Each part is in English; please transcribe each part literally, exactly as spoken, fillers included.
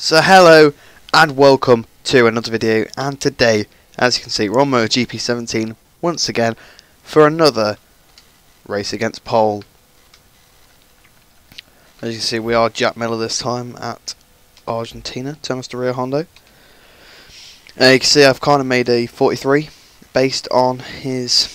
So hello and welcome to another video, and today as you can see we're on MotoGP seventeen once again for another race against pole. As you can see we are Jack Miller this time at Argentina, Termas de Rio Hondo. Uh, you can see I've kind of made a forty-three based on his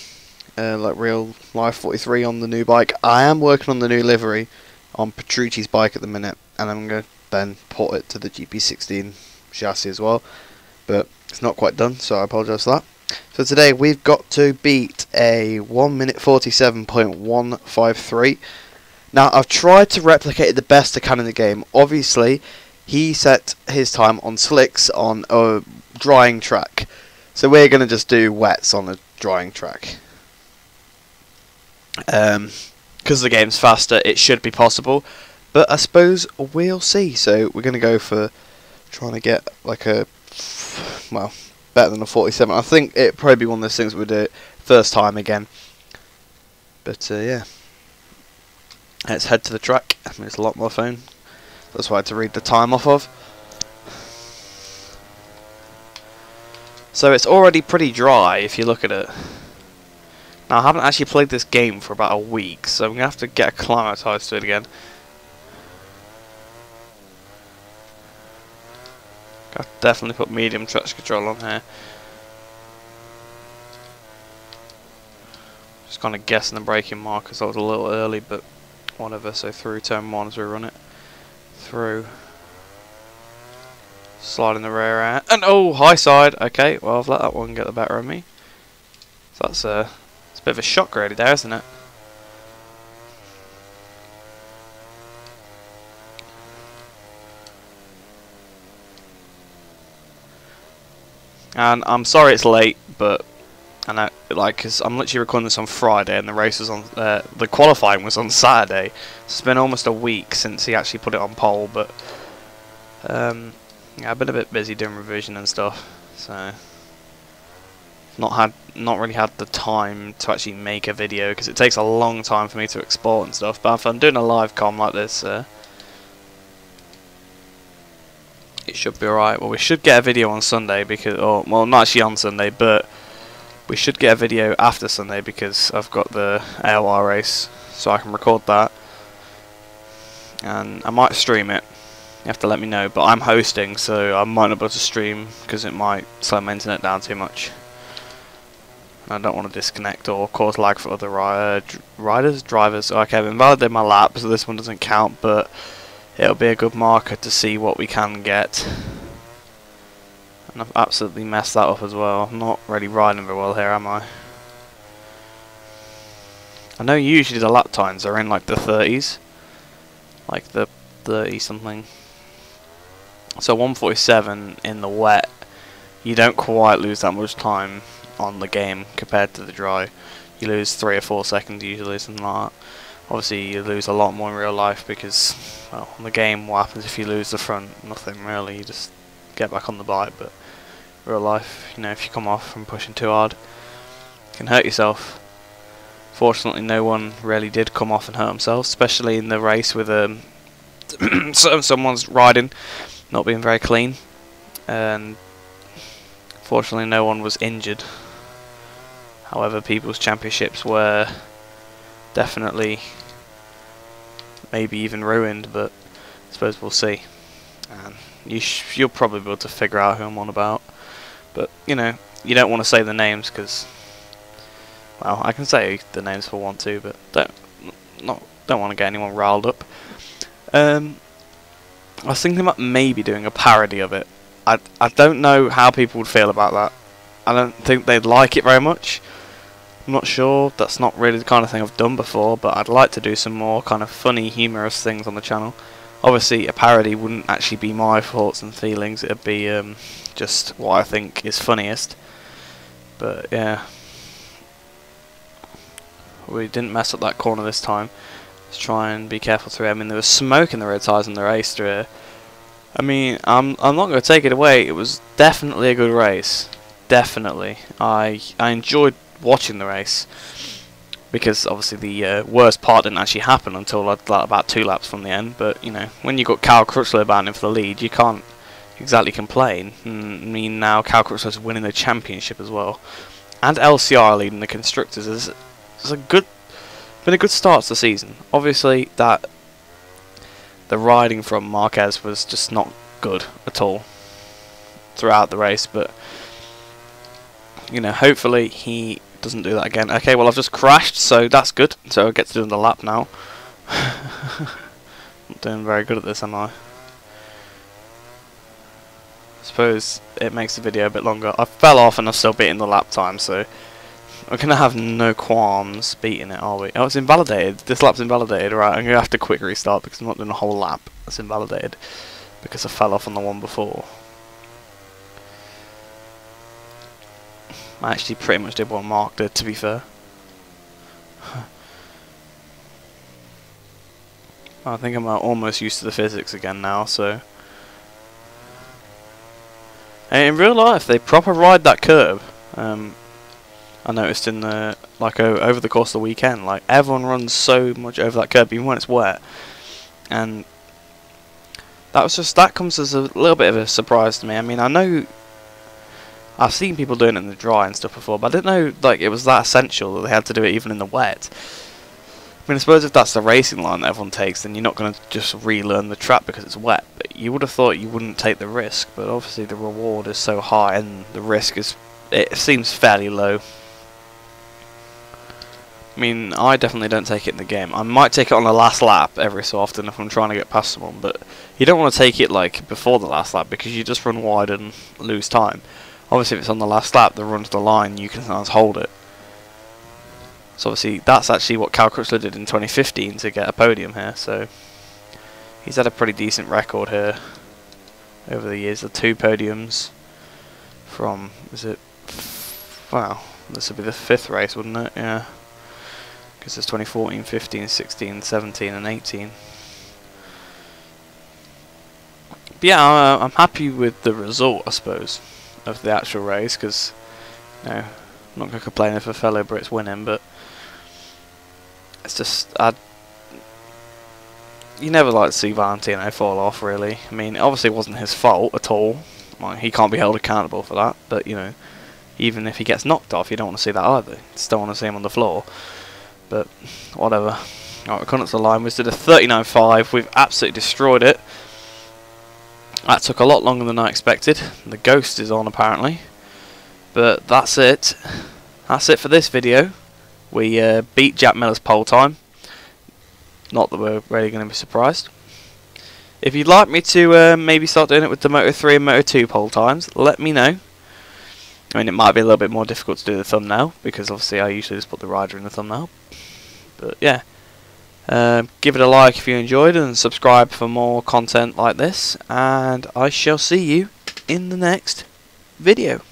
uh, like real life forty-three on the new bike. I am working on the new livery on Petrucci's bike at the minute, and I'm going to then port it to the G P sixteen chassis as well, but it's not quite done, so I apologise for that. So today we've got to beat a one minute forty-seven point one five three. Now I've tried to replicate the best I can in the game. Obviously he set his time on slicks on a drying track, so we're going to just do wets on a drying track. Um, because the game's faster it should be possible, but I suppose we'll see. So we're going to go for trying to get like a, well, better than a forty-seven. I think it probably be one of those things we do it first time again. But uh, yeah, let's head to the track. I mean, it's a lot more phone. That's why I had to read the time off of. So it's already pretty dry if you look at it. Now I haven't actually played this game for about a week, so I'm going to have to get acclimatised to it again. I'll definitely put medium traction control on here. Just kind of guessing the braking markers. I was a little early, but whatever. So through turn one as we run it. Through. Sliding the rear out. And oh, high side. Okay, well, I've let that one get the better of me. So that's a, it's a bit of a shock really there, isn't it? And I'm sorry it's late, but I know, like, cause I'm literally recording this on Friday, and the race was on, uh, the qualifying was on Saturday. So it's been almost a week since he actually put it on pole, but um, yeah, I've been a bit busy doing revision and stuff, so not had, not really had the time to actually make a video because it takes a long time for me to export and stuff. But if I'm doing a live com like this, uh, it should be alright. Well, we should get a video on Sunday because, or, well, not actually on Sunday, but we should get a video after Sunday because I've got the A O R race, so I can record that, and I might stream it. You have to let me know, but I'm hosting, so I might not be able to stream because it might slow my internet down too much. And I don't want to disconnect or cause lag for other ri dr riders, drivers. Okay, I've invalidated my lap, so this one doesn't count, but it'll be a good marker to see what we can get. And I've absolutely messed that up as well. I'm not really riding very well here, am I? I know usually the lap times are in like the thirties. Like the thirty something. So one forty-seven in the wet, you don't quite lose that much time on the game compared to the dry. You lose three or four seconds usually, something like that. Obviously you lose a lot more in real life because, well, on the game what happens if you lose the front? Nothing really, you just get back on the bike, but real life, you know, if you come off from pushing too hard, you can hurt yourself. Fortunately no one really did come off and hurt themselves, especially in the race with um, someone's riding, not being very clean, and fortunately no one was injured. However, people's championships were definitely maybe even ruined, but I suppose we'll see. And you sh you'll probably be able to figure out who I'm on about, but you know, you don't want to say the names because, well, I can say the names if I want to, but don't not don't want to get anyone riled up. um I was thinking about maybe doing a parody of it. I, I don't know how people would feel about that. I don't think they'd like it very much. I'm not sure, that's not really the kind of thing I've done before, but I'd like to do some more kind of funny, humorous things on the channel. Obviously, a parody wouldn't actually be my thoughts and feelings, it'd be um, just what I think is funniest. But yeah, we didn't mess up that corner this time. Let's try and be careful through. I mean, there was smoke in the road tyres in the race through here. I mean, I'm I'm not going to take it away. It was definitely a good race. Definitely, I I enjoyed watching the race. because obviously the uh, worst part didn't actually happen until like, about two laps from the end. But you know, when you got Cal Crutchlow battling for the lead, you can't exactly complain. And I mean, now Cal Crutchlow's winning the championship as well, and L C R leading the constructors. Is it's a good, been a good start to the season. Obviously, that the riding from Marquez was just not good at all throughout the race, but you know, hopefully he doesn't do that again. Okay, well I've just crashed, so that's good. So I get to do another lap now. Not doing very good at this, am I? I suppose it makes the video a bit longer. I fell off and I've still beaten the lap time, so we're gonna have no qualms beating it, are we? Oh, it's invalidated. This lap's invalidated, right? I'm gonna have to quick restart because I'm not doing a whole lap. It's invalidated because I fell off on the one before. I actually pretty much did what Mark did, to be fair. I think I'm uh, almost used to the physics again now, so... And in real life, they proper ride that curb. Um, I noticed in the... like, o over the course of the weekend, like, everyone runs so much over that curb, even when it's wet. And... that was just... that comes as a little bit of a surprise to me. I mean, I know... I've seen people doing it in the dry and stuff before, but I didn't know like it was that essential that they had to do it even in the wet. I mean, I suppose if that's the racing line that everyone takes, then you're not going to just relearn the track because it's wet. But you would have thought you wouldn't take the risk, but obviously the reward is so high and the risk is... it seems fairly low. I mean, I definitely don't take it in the game. I might take it on the last lap every so often if I'm trying to get past someone, but you don't want to take it like before the last lap because you just run wide and lose time. Obviously, if it's on the last lap, the run to the line, you can sometimes hold it. So obviously, that's actually what Cal Crutchlow did in twenty fifteen to get a podium here. So he's had a pretty decent record here over the years. The two podiums from, is it? Wow, this would be the fifth race, wouldn't it? Yeah, because it's twenty fourteen, fifteen, sixteen, seventeen, and eighteen. But yeah, I'm, uh, I'm happy with the result, I suppose, of the actual race, because you know, I'm not going to complain if a fellow Brit's winning, but it's just I'd, you never like to see Valentino fall off, really. I mean, obviously it wasn't his fault at all. Well, he can't be held accountable for that, but you know, even if he gets knocked off, you don't want to see that either. You still want to see him on the floor, but whatever. All right, Connors' line was did a thirty-nine point five. We've absolutely destroyed it. That took a lot longer than I expected. The ghost is on apparently, but that's it. That's it for this video. We uh, beat Jack Miller's pole time. Not that we're really going to be surprised. If you'd like me to uh, maybe start doing it with the Moto three and Moto two pole times, let me know. I mean, it might be a little bit more difficult to do the thumbnail because obviously I usually just put the rider in the thumbnail. But yeah. Uh, give it a like if you enjoyed and subscribe for more content like this, and I shall see you in the next video.